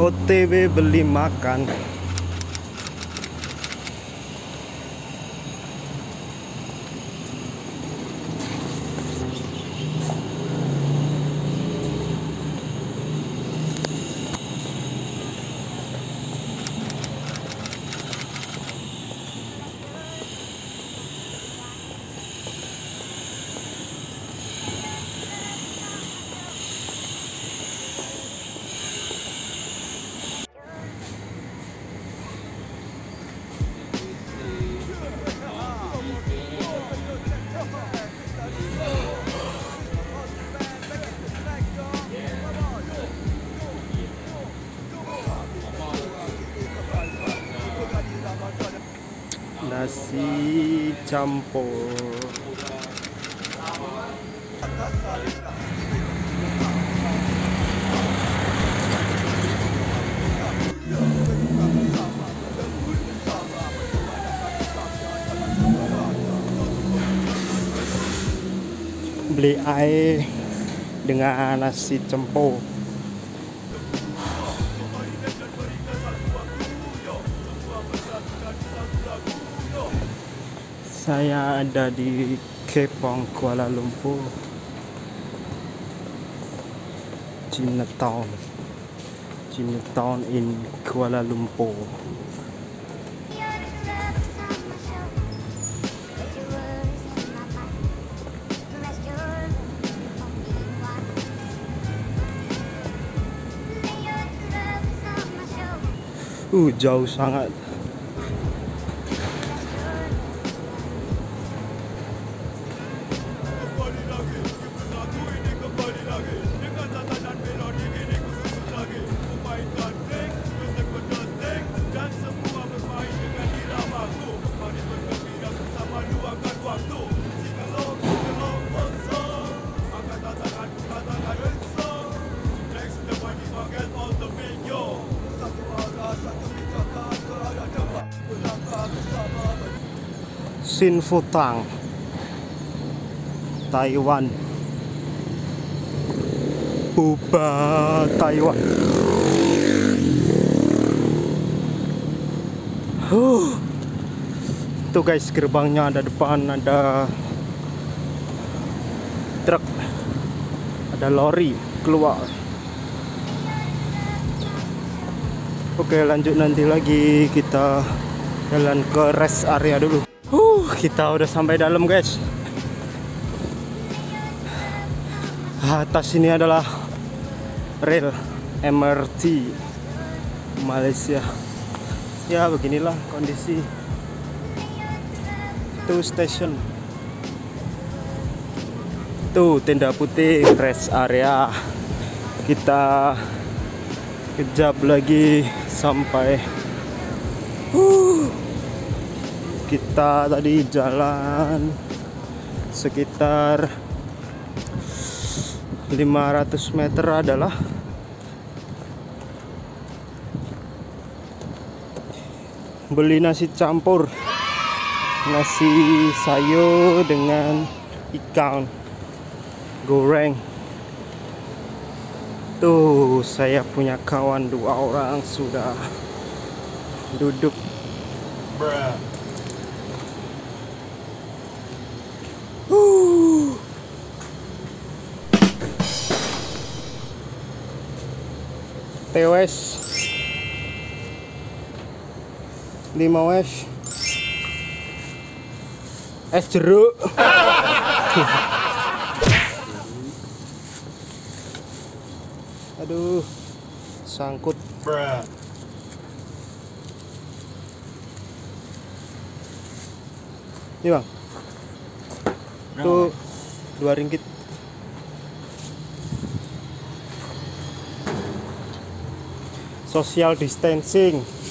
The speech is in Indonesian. OTW beli makan. Nasi campur. Beli air dengan nasi campur. Saya ada di Kepong, Kuala Lumpur, Chinatown in Kuala Lumpur. Jauh sangat. Sin Futang, Taiwan. Boba Taiwan. Tuh guys, gerbangnya ada depan, ada truk, ada lori keluar. Oke, lanjut nanti lagi kita jalan ke rest area dulu. Kita udah sampai dalam guys. Atas ini adalah rel MRT Malaysia. Ya beginilah kondisi tuh stasiun. Tuh tenda putih rest area. Kita kejap lagi sampai. Kita tadi jalan sekitar 500 meter adalah beli nasi campur, nasi sayur dengan ikan goreng. Tuh saya punya kawan 2 orang sudah duduk. TWS 5WS es jeruk. Aduh, sangkut. Ini bang, tuh 2 ringgit. Social distancing.